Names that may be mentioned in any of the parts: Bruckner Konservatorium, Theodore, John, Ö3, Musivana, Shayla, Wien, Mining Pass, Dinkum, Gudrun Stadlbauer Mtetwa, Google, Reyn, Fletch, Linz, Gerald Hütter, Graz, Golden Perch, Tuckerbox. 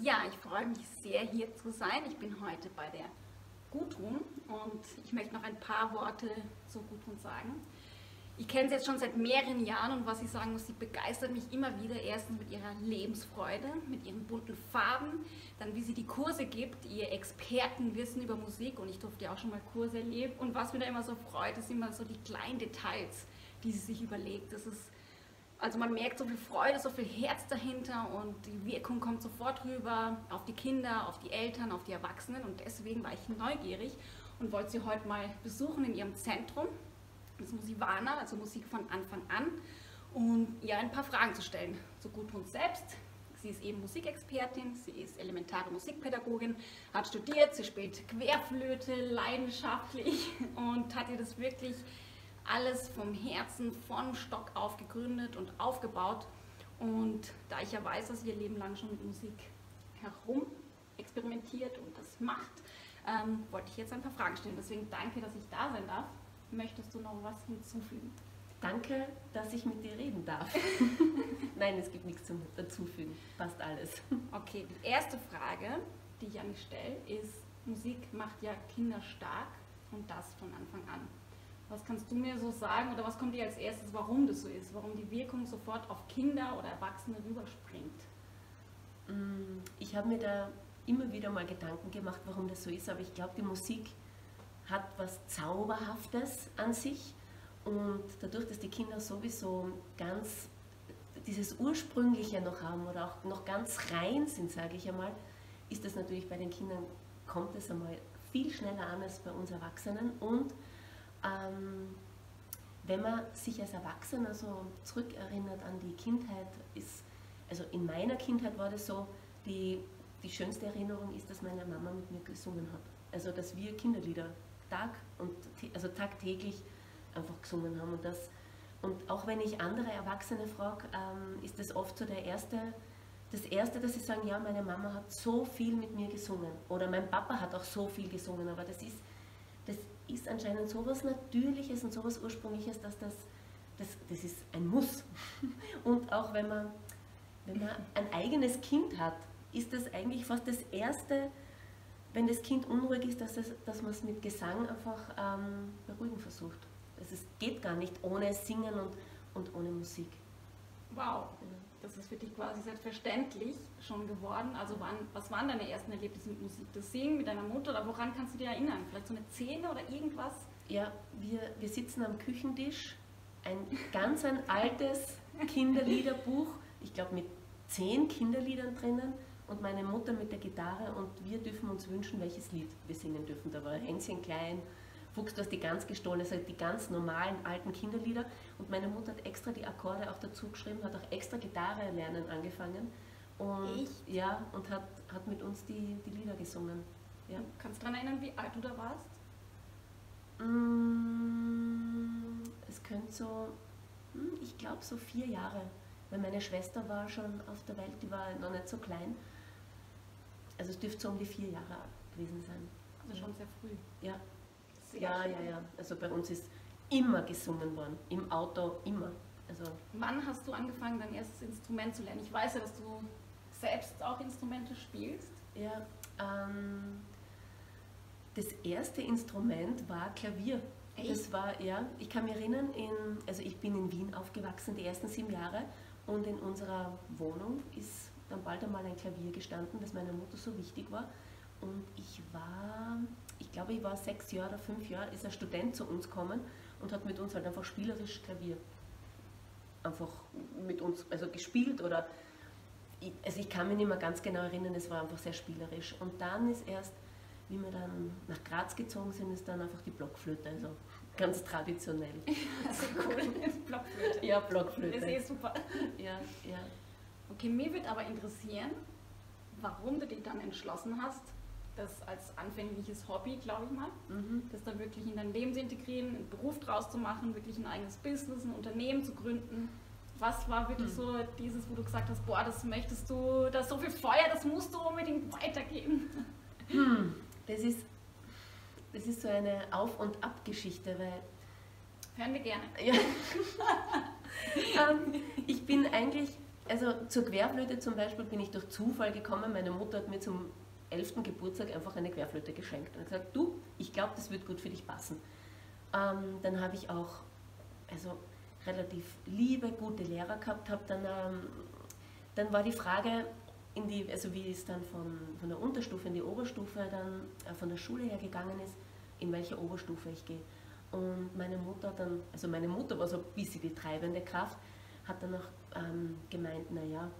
Ja, ich freue mich sehr, hier zu sein. Ich bin heute bei der Gudrun und ich möchte noch ein paar Worte zu Gudrun sagen. Ich kenne sie jetzt schon seit mehreren Jahren und was ich sagen muss, sie begeistert mich immer wieder. Erstens mit ihrer Lebensfreude, mit ihren bunten Farben, dann wie sie die Kurse gibt, ihr Expertenwissen über Musik, und ich durfte ja auch schon mal Kurse erleben. Und was mir da immer so freut, ist immer so die kleinen Details, die sie sich überlegt. Das ist, also man merkt so viel Freude, so viel Herz dahinter und die Wirkung kommt sofort rüber auf die Kinder, auf die Eltern, auf die Erwachsenen, und deswegen war ich neugierig und wollte sie heute mal besuchen in ihrem Zentrum. Das Musivana, also Musik von Anfang an, um ihr ein paar Fragen zu stellen zu Gudrun selbst. Sie ist eben Musikexpertin, sie ist elementare Musikpädagogin, hat studiert, sie spielt Querflöte leidenschaftlich und hat ihr das wirklich alles vom Herzen, vom Stock auf gegründet und aufgebaut. Und da ich ja weiß, dass sie ihr Leben lang schon mit Musik herum experimentiert und das macht, wollte ich jetzt ein paar Fragen stellen. Deswegen danke, dass ich da sein darf. Möchtest du noch was hinzufügen? Danke, dass ich mit dir reden darf. Nein, es gibt nichts zum Dazufügen. Passt alles. Okay, die erste Frage, die ich an mich stelle, ist: Musik macht ja Kinder stark, und das von Anfang an. Was kannst du mir so sagen, oder was kommt dir als erstes, warum das so ist? Warum die Wirkung sofort auf Kinder oder Erwachsene rüberspringt? Ich habe mir da immer wieder mal Gedanken gemacht, warum das so ist, aber ich glaube, die Musik hat was Zauberhaftes an sich, und dadurch, dass die Kinder sowieso ganz dieses Ursprüngliche noch haben oder auch noch ganz rein sind, sage ich einmal, ist das natürlich bei den Kindern, kommt es einmal viel schneller an als bei uns Erwachsenen. Und wenn man sich als Erwachsener so zurückerinnert an die Kindheit, ist, also in meiner Kindheit war das so, die schönste Erinnerung ist, dass meine Mama mit mir gesungen hat. Also dass wir Kinderlieder tagtäglich einfach gesungen haben. Und auch wenn ich andere Erwachsene frage, ist das oft so das Erste, dass sie sagen, ja, meine Mama hat so viel mit mir gesungen oder mein Papa hat auch so viel gesungen, aber das ist anscheinend so etwas Natürliches und so etwas Ursprüngliches, dass das ist ein Muss. Und auch wenn man ein eigenes Kind hat, ist das eigentlich fast das Erste, wenn das Kind unruhig ist, dass man es mit Gesang einfach beruhigen versucht. Also es geht gar nicht ohne Singen und ohne Musik. Wow, das ist für dich quasi selbstverständlich schon geworden. Also was waren deine ersten Erlebnisse mit Musik? Das Singen mit deiner Mutter, oder woran kannst du dich erinnern? Vielleicht so eine Szene oder irgendwas? Ja, wir sitzen am Küchentisch, ein altes Kinderliederbuch, ich glaube mit 10 Kinderliedern drinnen. Und meine Mutter mit der Gitarre, und wir dürfen uns wünschen, welches Lied wir singen dürfen. Da war Hänschen klein, Fuchs, du hast die Gans gestohlen, also die ganz normalen alten Kinderlieder. Und meine Mutter hat extra die Akkorde auch dazu geschrieben, hat auch extra Gitarre lernen angefangen. Und echt? Ja, und hat mit uns die Lieder gesungen. Ja. Kannst du daran erinnern, wie alt du da warst? Es könnte so, ich glaube so 4 Jahre. Weil meine Schwester war schon auf der Welt, die war noch nicht so klein. Also es dürfte so um die 4 Jahre gewesen sein. Also schon sehr früh. Ja. Sehr ja. Also bei uns ist immer gesungen worden. Im Auto immer. Also wann hast du angefangen, dein erstes Instrument zu lernen? Ich weiß ja, dass du selbst auch Instrumente spielst. Ja. Das erste Instrument war Klavier. Echt? Das war, ja, ich kann mich erinnern, also ich bin in Wien aufgewachsen, die ersten 7 Jahre. Und in unserer Wohnung ist dann bald einmal ein Klavier gestanden, das meiner Mutter so wichtig war. Und ich glaube, ich war 6 Jahre oder 5 Jahre, ist ein Student zu uns gekommen und hat mit uns halt einfach spielerisch Klavier einfach mit uns, also gespielt, oder, also ich kann mich nicht mehr ganz genau erinnern, es war einfach sehr spielerisch. Und dann ist erst, wie wir dann nach Graz gezogen sind, ist dann einfach die Blockflöte, also ganz traditionell. Also cool, Blockflöte. Ja, Blockflöte. Das ist eh super. Ja, ja. Okay, mir wird aber interessieren, warum du dich dann entschlossen hast, das als anfängliches Hobby, glaube ich mal, das dann wirklich in dein Leben zu integrieren, einen Beruf draus zu machen, wirklich ein eigenes Business, ein Unternehmen zu gründen. Was war wirklich so dieses, wo du gesagt hast, boah, das möchtest du, da ist so viel Feuer, das musst du unbedingt weitergeben? Das ist so eine Auf- und Ab-Geschichte, weil... Hören wir gerne. Ja. Ich bin eigentlich Also zur Querflöte zum Beispiel bin ich durch Zufall gekommen. Meine Mutter hat mir zum 11. Geburtstag einfach eine Querflöte geschenkt und gesagt, du, ich glaube, das wird gut für dich passen. Dann habe ich auch relativ liebe, gute Lehrer gehabt. Dann war die Frage, wie es dann von der Unterstufe in die Oberstufe, von der Schule her gegangen ist, in welche Oberstufe ich gehe. Und meine Mutter dann, meine Mutter war so ein bisschen die treibende Kraft, hat dann auch gemeint, naja,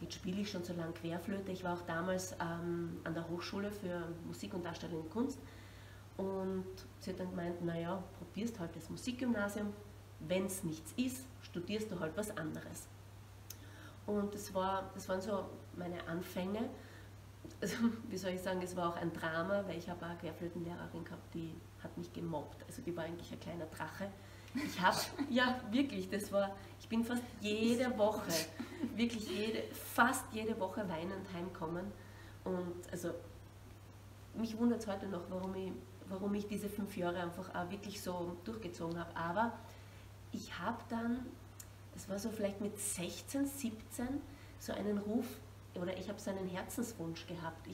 jetzt spiele ich schon so lange Querflöte. Ich war auch damals an der Hochschule für Musik und Darstellende Kunst. Und sie hat dann gemeint, naja, probierst halt das Musikgymnasium. Wenn es nichts ist, studierst du halt was anderes. Und das waren so meine Anfänge. Also, wie soll ich sagen, es war auch ein Drama, weil ich habe eine Querflötenlehrerin gehabt, die hat mich gemobbt. Also die war eigentlich ein kleiner Drache. Ich habe, ja wirklich, ich bin fast jede Woche, wirklich fast jede Woche weinend heimkommen. Und also, mich wundert es heute noch, warum ich diese 5 Jahre einfach auch wirklich so durchgezogen habe. Aber ich habe dann, das war so vielleicht mit 16, 17, so einen Ruf, oder ich habe so einen Herzenswunsch gehabt.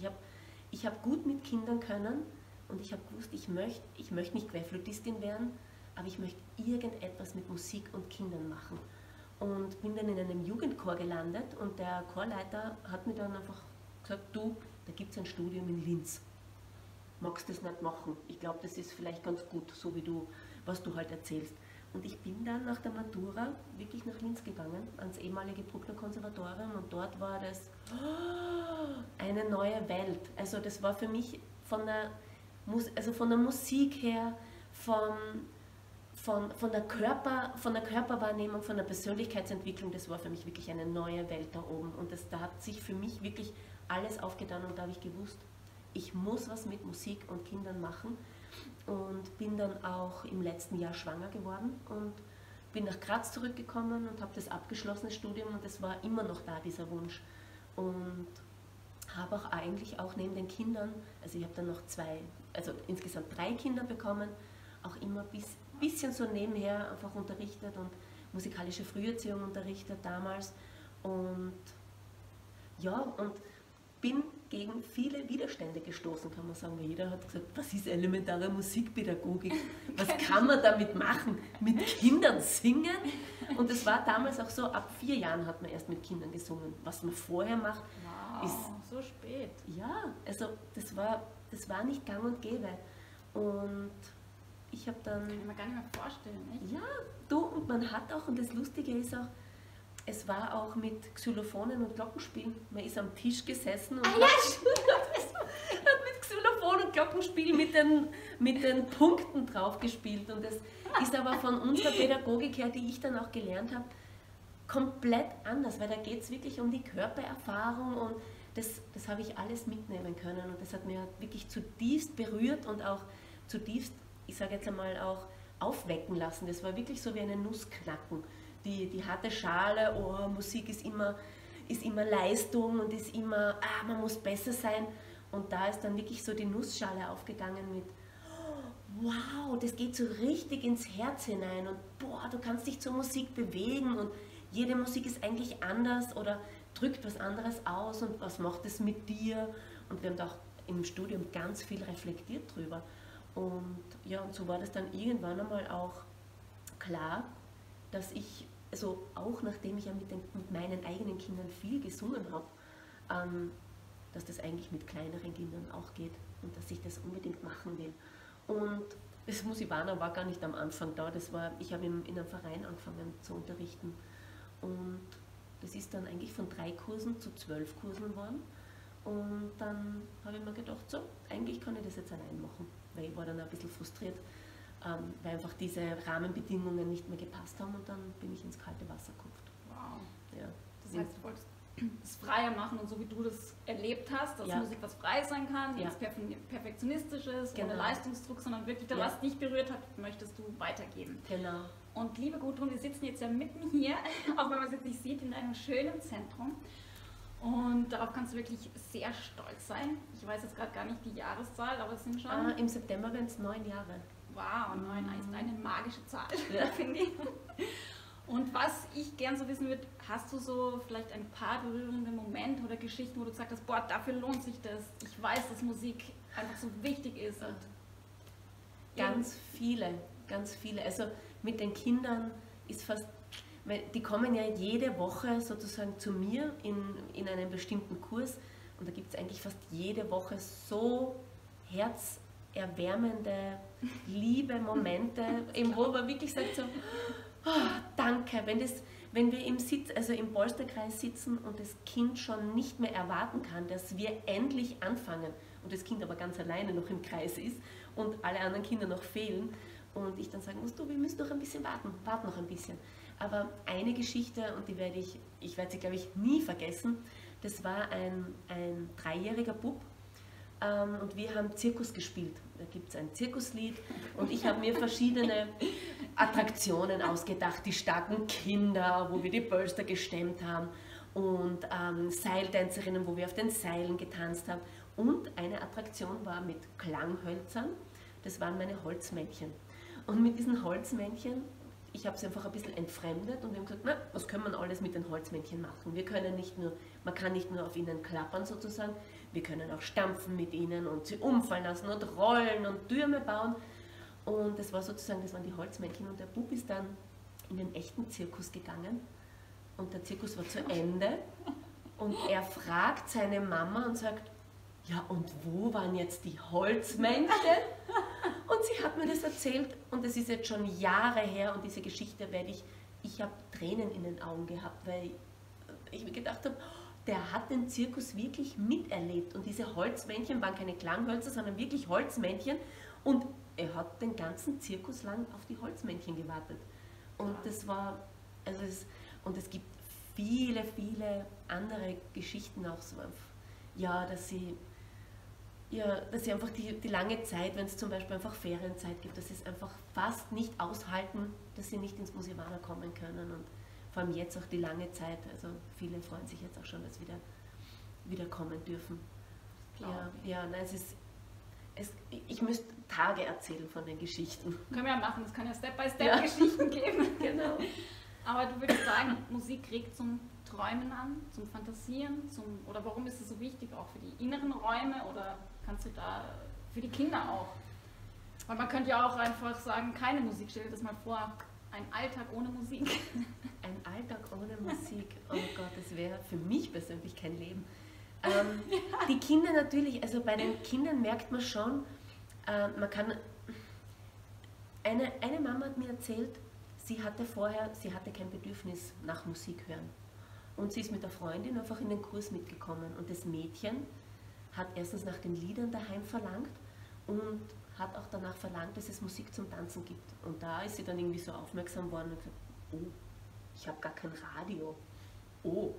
Ich hab gut mit Kindern können und ich habe gewusst, ich möchte nicht Querflötistin werden, aber ich möchte irgendetwas mit Musik und Kindern machen. Und bin dann in einem Jugendchor gelandet und der Chorleiter hat mir dann einfach gesagt, du, da gibt es ein Studium in Linz. Magst das nicht machen? Ich glaube, das ist vielleicht ganz gut, so wie du, was du halt erzählst. Und ich bin dann nach der Matura wirklich nach Linz gegangen, ans ehemalige Bruckner Konservatorium, und dort war das eine neue Welt. Also das war für mich von der Musik her, von der Körperwahrnehmung, von der Persönlichkeitsentwicklung, das war für mich wirklich eine neue Welt da oben. Und da hat sich für mich wirklich alles aufgetan und da habe ich gewusst, ich muss was mit Musik und Kindern machen. Und bin dann auch im letzten Jahr schwanger geworden und bin nach Graz zurückgekommen und habe das abgeschlossene Studium und es war immer noch da, dieser Wunsch. Und habe auch eigentlich auch neben den Kindern, also ich habe dann noch insgesamt 3 Kinder bekommen, auch immer ein bisschen so nebenher einfach unterrichtet und musikalische Früherziehung unterrichtet damals. Und ja, und bin gegen viele Widerstände gestoßen, kann man sagen. Jeder hat gesagt, was ist elementare Musikpädagogik? Was kann man damit machen? Mit Kindern singen? Und es war damals auch so, ab 4 Jahren hat man erst mit Kindern gesungen. Was man vorher macht, wow, ist so spät. Ja, also das war nicht gang und gäbe. Und ich habe dann... Kann ich mir gar nicht mehr vorstellen, echt? Ja, du, und man hat auch, und das Lustige ist auch, es war auch mit Xylophonen und Glockenspielen. Man ist am Tisch gesessen und hat mit Xylophon und Glockenspiel mit den Punkten drauf gespielt. Und das ist aber von unserer Pädagogik her, die ich dann auch gelernt habe, komplett anders, weil da geht es wirklich um die Körpererfahrung und das habe ich alles mitnehmen können. Und das hat mir wirklich zutiefst berührt und auch zutiefst, ich sage jetzt einmal, auch aufwecken lassen. Das war wirklich so wie eine Nuss knacken. Die harte Schale, oh, Musik ist immer Leistung und ist immer, man muss besser sein. Und da ist dann wirklich so die Nussschale aufgegangen mit, wow, das geht so richtig ins Herz hinein und boah, du kannst dich zur Musik bewegen und jede Musik ist eigentlich anders oder drückt was anderes aus und was macht es mit dir. Und wir haben da auch im Studium ganz viel reflektiert drüber. Und ja, und so war das dann irgendwann einmal auch klar, dass ich, also auch nachdem ich ja mit meinen eigenen Kindern viel gesungen habe, dass das eigentlich mit kleineren Kindern auch geht und dass ich das unbedingt machen will. Und das Musivana war gar nicht am Anfang da, ich habe in einem Verein angefangen zu unterrichten. Und das ist dann eigentlich von 3 Kursen zu 12 Kursen geworden. Und dann habe ich mir gedacht, so, eigentlich kann ich das jetzt allein machen, weil ich war dann ein bisschen frustriert, weil einfach diese Rahmenbedingungen nicht mehr gepasst haben und dann bin ich ins kalte Wasser gekupft. Wow. Ja. Das heißt, du wolltest es freier machen und so wie du das erlebt hast, dass Musik was frei sein kann, nichts Perfektionistisches, ohne Leistungsdruck, sondern wirklich, was dich berührt hat, möchtest du weitergeben. Genau. Und liebe Gudrun, wir sitzen jetzt ja mitten hier, auch wenn man es jetzt nicht sieht, in einem schönen Zentrum. Und darauf kannst du wirklich sehr stolz sein. Ich weiß jetzt gerade gar nicht die Jahreszahl, aber es sind schon... Im September werden es 9 Jahre. Wow, 9 ist eine magische Zahl, finde ich. Und was ich gern so wissen würde, hast du so vielleicht ein paar berührende Momente oder Geschichten, wo du gesagt hast, boah, dafür lohnt sich das. Ich weiß, dass Musik einfach so wichtig ist. Und ganz viele. Also mit den Kindern ist fast, die kommen ja jede Woche sozusagen zu mir in einen bestimmten Kurs und da gibt es eigentlich fast jede Woche so herzerwärmende, liebe Momente, wo man wirklich sagt so, oh, danke, wenn wir im Polsterkreis sitzen und das Kind schon nicht mehr erwarten kann, dass wir endlich anfangen und das Kind aber ganz alleine noch im Kreis ist und alle anderen Kinder noch fehlen und ich dann sagen muss, du, wir müssen noch ein bisschen warten, warte noch ein bisschen. Aber eine Geschichte, und die werde ich werde sie, glaube ich, nie vergessen, das war ein 3-jähriger Bub und wir haben Zirkus gespielt. Da gibt es ein Zirkuslied und ich habe mir verschiedene Attraktionen ausgedacht, die starken Kinder, wo wir die Polster gestemmt haben und Seiltänzerinnen, wo wir auf den Seilen getanzt haben und eine Attraktion war mit Klanghölzern, das waren meine Holzmännchen und mit diesen Holzmännchen, ich habe sie einfach ein bisschen entfremdet und wir haben gesagt, na, was kann man alles mit den Holzmännchen machen? Wir können man kann nicht nur auf ihnen klappern sozusagen, wir können auch stampfen mit ihnen und sie umfallen lassen und rollen und Türme bauen. Und das war sozusagen, das waren die Holzmännchen und der Bub ist dann in den echten Zirkus gegangen und der Zirkus war zu Ende und er fragt seine Mama und sagt, ja und wo waren jetzt die Holzmännchen? Und sie hat mir das erzählt und es ist jetzt schon Jahre her und diese Geschichte ich habe Tränen in den Augen gehabt, weil ich mir gedacht habe, der hat den Zirkus wirklich miterlebt und diese Holzmännchen waren keine Klanghölzer, sondern wirklich Holzmännchen und er hat den ganzen Zirkus lang auf die Holzmännchen gewartet. Und das war, also es gibt viele, viele andere Geschichten auch so, ja, dass sie einfach die lange Zeit, wenn es zum Beispiel einfach Ferienzeit gibt, dass sie es einfach fast nicht aushalten, dass sie nicht ins Musivana kommen können und vor allem jetzt auch die lange Zeit, also viele freuen sich jetzt auch schon, dass wieder kommen dürfen. Ja, ja, nein, ich müsste Tage erzählen von den Geschichten. Können wir ja machen, es kann ja Step-by-Step Geschichten geben. Genau. Aber du würdest sagen, Musik regt zum Träumen an, zum Fantasieren, oder warum ist es so wichtig auch für die inneren Räume oder kannst du da für die Kinder auch? Weil man könnte ja auch einfach sagen, keine Musik, stell dir das mal vor, ein Alltag ohne Musik. Ein Alltag ohne Musik, oh Gott, das wäre für mich persönlich kein Leben. Die Kinder natürlich, also bei den Kindern merkt man schon, man kann, eine Mama hat mir erzählt, sie hatte kein Bedürfnis nach Musik hören. Und sie ist mit der Freundin einfach in den Kurs mitgekommen. Und das Mädchen hat erstens nach den Liedern daheim verlangt und hat auch danach verlangt, dass es Musik zum Tanzen gibt. Und da ist sie dann irgendwie so aufmerksam worden und gesagt, oh, ich habe gar kein Radio. Oh,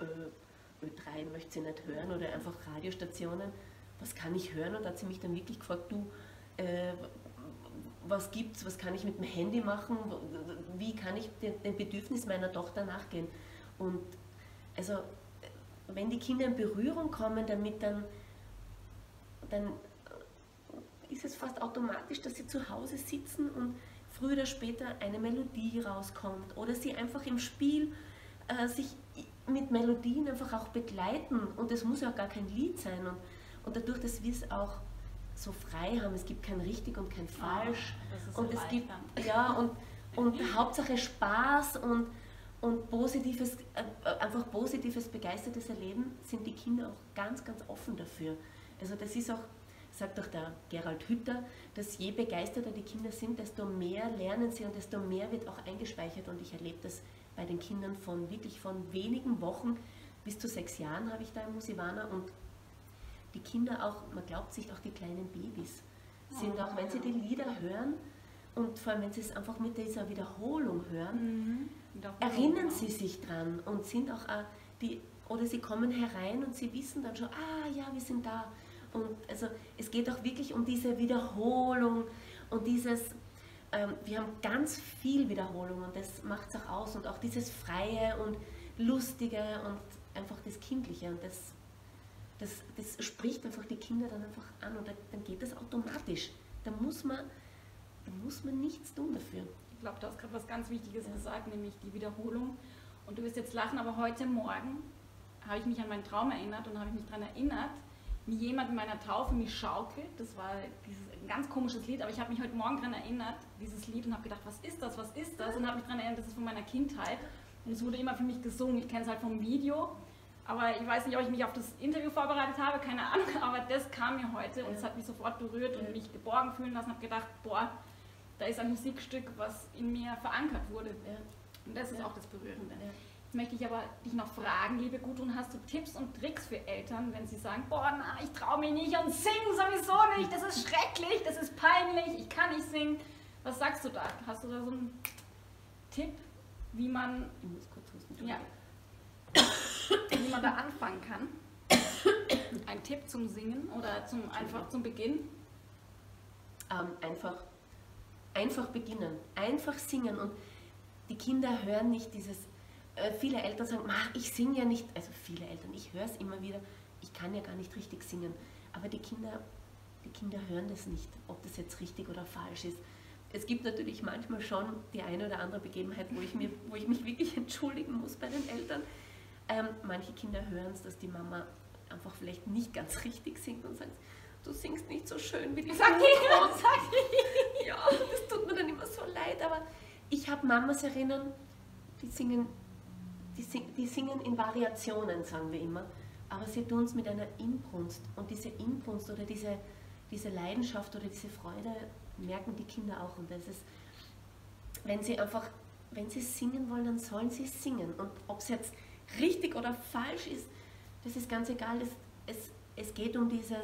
Ö3 möchte sie nicht hören oder einfach Radiostationen. Was kann ich hören? Und da hat sie mich dann wirklich gefragt, du, was gibt's, was kann ich mit dem Handy machen? Wie kann ich dem Bedürfnis meiner Tochter nachgehen? Und also, wenn die Kinder in Berührung kommen damit, dann ist es fast automatisch, dass sie zu Hause sitzen und früher oder später eine Melodie rauskommt oder sie einfach im Spiel sich mit Melodien einfach auch begleiten und es muss ja auch gar kein Lied sein und dadurch, dass wir es auch so frei haben, es gibt kein richtig und kein falsch und es gibt, ja, und Hauptsache Spaß und positives, einfach positives, begeistertes Erleben, sind die Kinder auch ganz, ganz offen dafür. Also das ist auch, sagt auch der Gerald Hütter, dass je begeisterter die Kinder sind, desto mehr lernen sie und desto mehr wird auch eingespeichert. Und ich erlebe das bei den Kindern von wenigen Wochen bis zu 6 Jahren habe ich da im Musivana. Und die Kinder auch, man glaubt sich auch, die kleinen Babys sind auch, wenn sie die Lieder hören und vor allem, wenn sie es einfach mit dieser Wiederholung hören, erinnern sie sich dran und sind auch oder sie kommen herein und sie wissen dann schon, ah ja, wir sind da. Und also es geht auch wirklich um diese Wiederholung und wir haben ganz viel Wiederholung und das macht es auch aus und auch dieses Freie und Lustige und einfach das Kindliche und das spricht einfach die Kinder dann einfach an und dann geht das automatisch. Da muss man nichts tun dafür. Ich glaube, du hast gerade was ganz Wichtiges gesagt, nämlich die Wiederholung. Und du wirst jetzt lachen, aber heute Morgen habe ich mich an meinen Traum erinnert und habe mich daran erinnert, wie jemand in meiner Taufe mich schaukelt. Das war ein ganz komisches Lied, aber ich habe mich heute Morgen daran erinnert, dieses Lied, und habe gedacht, was ist das? Und habe mich daran erinnert, das ist von meiner Kindheit. Und es wurde immer für mich gesungen. Ich kenne es halt vom Video, aber ich weiß nicht, ob ich mich auf das Interview vorbereitet habe, keine Ahnung, aber das kam mir heute und es hat mich sofort berührt und mich geborgen fühlen lassen. Habe gedacht, boah, da ist ein Musikstück, was in mir verankert wurde. Und das ist auch das Berührende. Jetzt möchte ich aber dich noch fragen, liebe Gudrun, hast du Tipps und Tricks für Eltern, wenn sie sagen, boah, na, ich traue mich nicht und singe sowieso nicht, das ist schrecklich, das ist peinlich, ich kann nicht singen. Was sagst du da? Hast du da so einen Tipp, wie man, ich muss kurz husten, wie man da anfangen kann? Ein Tipp zum Singen oder zum, einfach zum Beginn? Einfach beginnen, einfach singen, und die Kinder hören nicht dieses, viele Eltern sagen, ich singe ja nicht, also viele Eltern, ich höre es immer wieder, ich kann ja gar nicht richtig singen, aber die Kinder hören das nicht, ob das jetzt richtig oder falsch ist. Es gibt natürlich manchmal schon die eine oder andere Begebenheit, wo ich mich wirklich entschuldigen muss bei den Eltern. Manche Kinder hören es, dass die Mama einfach vielleicht nicht ganz richtig singt und sagt, du singst nicht so schön wie die Sag ich. Ja, das tut mir dann immer so leid, aber ich habe Mamas erinnern, die singen in Variationen, sagen wir immer, aber sie tun es mit einer Inbrunst, und diese Inbrunst oder diese Leidenschaft oder diese Freude merken die Kinder auch, und das ist, wenn sie singen wollen, dann sollen sie singen, und ob es jetzt richtig oder falsch ist, das ist ganz egal, es geht um diese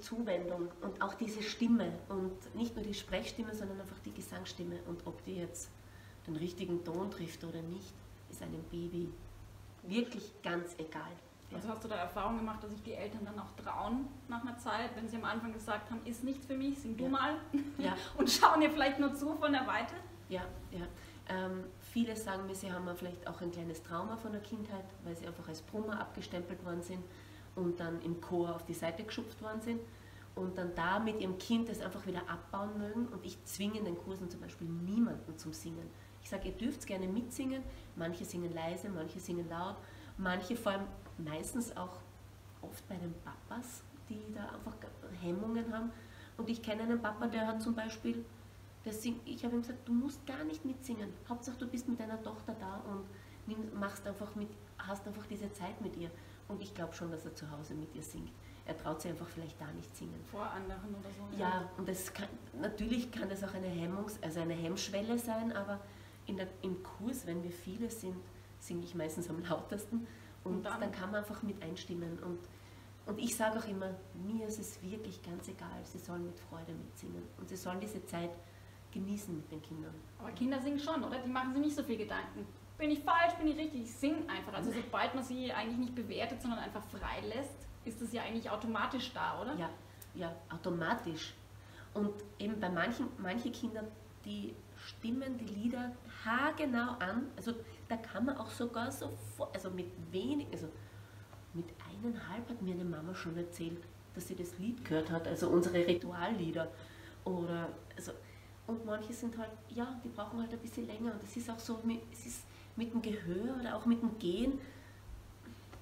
Zuwendung und auch diese Stimme, und nicht nur die Sprechstimme, sondern einfach die Gesangsstimme, und ob die jetzt den richtigen Ton trifft oder nicht, ist einem Baby wirklich ganz egal. Also hast du da Erfahrung gemacht, dass sich die Eltern dann auch trauen nach einer Zeit, wenn sie am Anfang gesagt haben, ist nichts für mich, sing du mal und schauen dir vielleicht nur zu von der Weite? Ja, ja. Viele sagen mir, sie haben vielleicht auch ein kleines Trauma von der Kindheit, weil sie einfach als Brummer abgestempelt worden sind und dann im Chor auf die Seite geschupft worden sind und dann da mit ihrem Kind das einfach wieder abbauen mögen, und ich zwinge in den Kursen zum Beispiel niemanden zum Singen. Ich sage, ihr dürft gerne mitsingen, manche singen leise, manche singen laut, manche vor allem meistens auch oft bei den Papas, die da einfach Hemmungen haben, und ich kenne einen Papa, der hat zum Beispiel, ich habe ihm gesagt, du musst gar nicht mitsingen, Hauptsache du bist mit deiner Tochter da und machst einfach mit, hast einfach diese Zeit mit ihr. Und ich glaube schon, dass er zu Hause mit ihr singt. Er traut sich einfach vielleicht da nicht singen. Vor anderen oder so. Ja, und das kann, natürlich kann das auch eine Hemmschwelle sein, aber im Kurs, wenn wir viele sind, singe ich meistens am lautesten, und dann kann man einfach mit einstimmen. Und ich sage auch immer, mir ist es wirklich ganz egal, sie sollen mit Freude mitsingen und sie sollen diese Zeit genießen mit den Kindern. Aber Kinder singen schon, oder? Die machen sich nicht so viel Gedanken. Bin ich falsch, bin ich richtig? Ich singe einfach. Also sobald man sie eigentlich nicht bewertet, sondern einfach frei lässt, ist das ja eigentlich automatisch da, oder? Ja, ja, automatisch. Und eben bei manchen Kindern, die stimmen die Lieder haargenau an. Also da kann man auch sogar sofort, also mit 1,5 hat mir eine Mama schon erzählt, dass sie das Lied gehört hat, also unsere Rituallieder. Und manche sind halt, ja, die brauchen halt ein bisschen länger, und das ist auch so, es ist mit dem Gehör oder auch mit dem Gehen,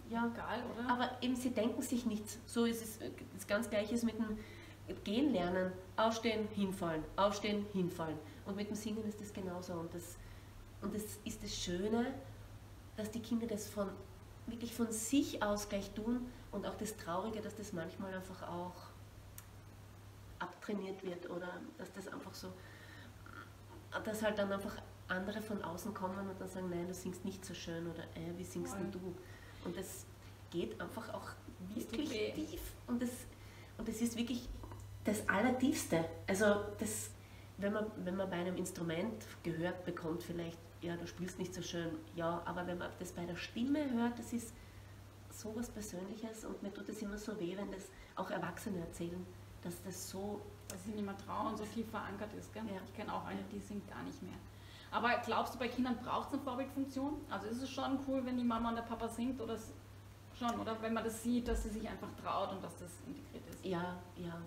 ja, egal, oder? Aber eben sie denken sich nichts. So ist es, das ganz Gleiche mit dem Gehen lernen, aufstehen, hinfallen, und mit dem Singen ist das genauso, und das ist das Schöne, dass die Kinder das wirklich von sich aus gleich tun, und auch das Traurige, dass das manchmal einfach auch abtrainiert wird, oder dass das einfach so, dass halt dann einfach andere von außen kommen und dann sagen, nein, du singst nicht so schön, oder wie singst denn du? Und das geht einfach auch wirklich tief, und das ist wirklich das Allertiefste. Also das, wenn man bei einem Instrument gehört bekommt vielleicht, ja, du spielst nicht so schön, ja, aber wenn man das bei der Stimme hört, das ist so was Persönliches, und mir tut es immer so weh, wenn das auch Erwachsene erzählen, dass das so, dass sie nicht mehr trauen, so viel verankert ist, gell? Ja. Ich kenne auch eine, die singt gar nicht mehr. Aber glaubst du, bei Kindern braucht es eine Vorbildfunktion? Also ist es schon cool, wenn die Mama und der Papa singt, oder schon, oder wenn man das sieht, dass sie sich einfach traut und dass das integriert ist? Ja, ja,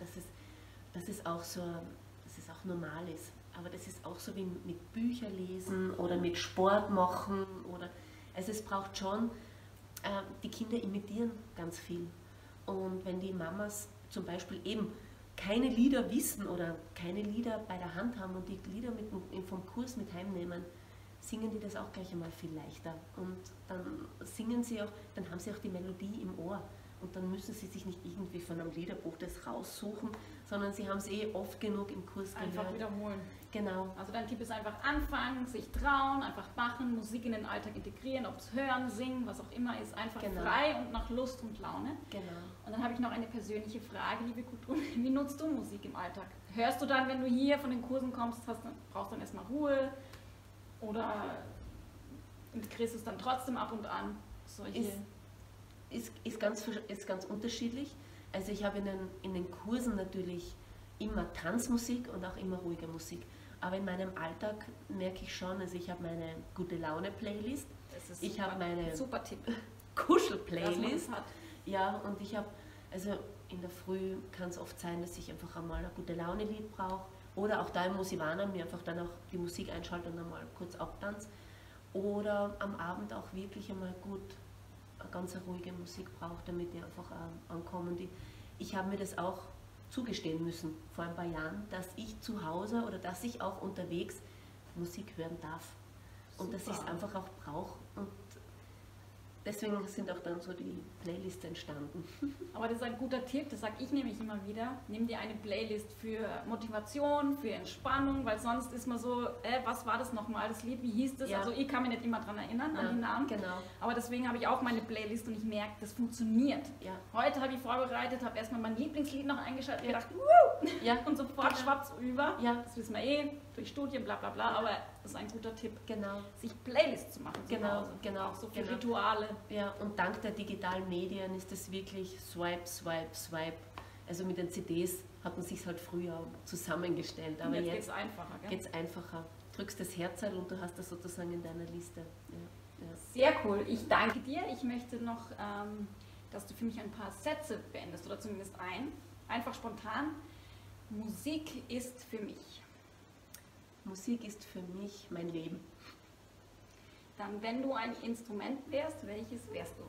dass es auch normal ist. aber das ist auch so wie mit Bücherlesen oder mit Sport machen oder, also es braucht schon, die Kinder imitieren ganz viel. Und wenn die Mamas zum Beispiel eben keine Lieder wissen oder keine Lieder bei der Hand haben und die Lieder vom Kurs mit heimnehmen, singen die das auch gleich einmal viel leichter. Und dann singen sie auch, dann haben sie auch die Melodie im Ohr. Und dann müssen sie sich nicht irgendwie von einem Liederbuch das raussuchen, sondern sie haben es eh oft genug im Kurs gehört. Einfach wiederholen. Genau. Also dein Tipp ist einfach anfangen, sich trauen, einfach machen, Musik in den Alltag integrieren, ob es hören, singen, was auch immer ist, einfach frei und nach Lust und Laune. Genau. Und dann habe ich noch eine persönliche Frage, liebe Gudrun, wie nutzt du Musik im Alltag? Hörst du dann, wenn du hier von den Kursen kommst, brauchst dann erstmal Ruhe oder integrierst du es dann trotzdem ab und an? Ist ganz unterschiedlich. Also ich habe in den Kursen natürlich immer Tanzmusik und auch immer ruhige Musik. Aber in meinem Alltag merke ich schon, also ich habe meine Gute-Laune-Playlist, ich habe meine Kuschel-Playlist. Ja, und ich habe, also in der Früh kann es oft sein, dass ich einfach einmal ein Gute-Laune-Lied brauche. Oder auch da im Musivana mir einfach dann auch die Musik einschalte und einmal kurz abtanze. Oder am Abend auch wirklich einmal eine ganz ruhige Musik braucht, damit die einfach ankommen. Ich habe mir das auch zugestehen müssen vor ein paar Jahren, dass ich zu Hause oder dass ich auch unterwegs Musik hören darf. Und dass ich es einfach auch brauche. Und deswegen sind auch dann so die Playlists entstanden. Aber das ist ein guter Tipp, das sage ich nämlich immer wieder. Nimm dir eine Playlist für Motivation, für Entspannung, weil sonst ist man so, was war das nochmal, das Lied, wie hieß das? Ja. Also ich kann mich nicht immer daran erinnern, an den Namen. Genau. Aber deswegen habe ich auch meine Playlist und ich merke, das funktioniert. Ja. Heute habe ich vorbereitet, habe erstmal mein Lieblingslied noch eingeschaltet und gedacht, wuh! Ja. Und sofort schwappt es über. Ja. Das wissen wir eh, durch Studien, bla bla bla, aber das ist ein guter Tipp. Genau. Sich Playlists zu machen zu Hause. Genau. Auch so für Rituale. Ja, und dank der digitalen Medien ist das wirklich Swipe, Swipe, Swipe. Also mit den CDs hat man sich halt früher zusammengestellt. Aber jetzt geht es einfacher. Gell? Geht's einfacher. Drückst das Herz und du hast das sozusagen in deiner Liste. Ja. Ja. Sehr cool. Ich danke dir. Ich möchte noch, dass du für mich ein paar Sätze beendest oder zumindest einen. Einfach spontan. Musik ist für mich. Musik ist für mich mein Leben. Dann, wenn du ein Instrument wärst, welches wärst du?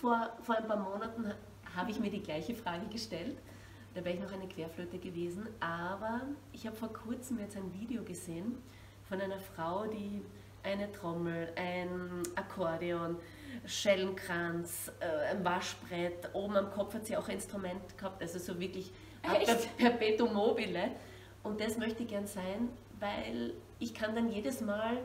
Vor ein paar Monaten habe ich mir die gleiche Frage gestellt. Da wäre ich noch eine Querflöte gewesen. Aber ich habe vor kurzem jetzt ein Video gesehen von einer Frau, die eine Trommel, ein Akkordeon, Schellenkranz, ein Waschbrett, oben am Kopf hat sie auch ein Instrument gehabt, also so wirklich perpetuum mobile. Und das möchte ich gern sein, weil ich kann dann jedes Mal,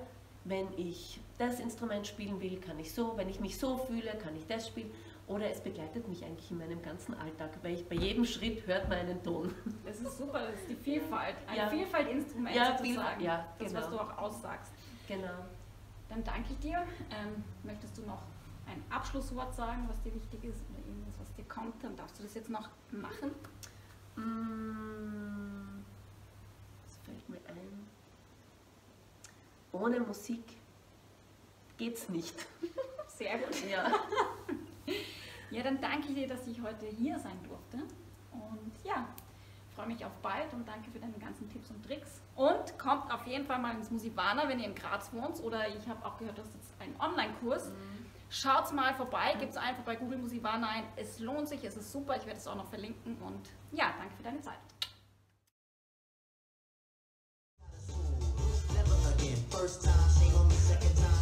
wenn ich das Instrument spielen will, kann ich so, wenn ich mich so fühle, kann ich das spielen. Oder es begleitet mich eigentlich in meinem ganzen Alltag, weil ich bei jedem Schritt hört man einen Ton. Das ist super, das ist die Vielfalt, eine Vielfalt Instrumente sozusagen, das was du auch aussagst. Genau. Dann danke ich dir. Möchtest du noch ein Abschlusswort sagen, was dir wichtig ist oder irgendwas, was dir kommt? Dann darfst du das jetzt noch machen. Fällt mir ein. Ohne Musik geht's nicht. Sehr gut. Ja. Ja, dann danke ich dir, dass ich heute hier sein durfte. Und ja, freue mich auf bald und danke für deine ganzen Tipps und Tricks. Und kommt auf jeden Fall mal ins Musivana, wenn ihr in Graz wohnt. Oder ich habe auch gehört, das ist ein Online-Kurs. Schaut's mal vorbei, gibt's einfach bei Google Musivana ein. Es lohnt sich, es ist super. Ich werde es auch noch verlinken. Und ja, danke für deine Zeit. First time, she gon' be second time.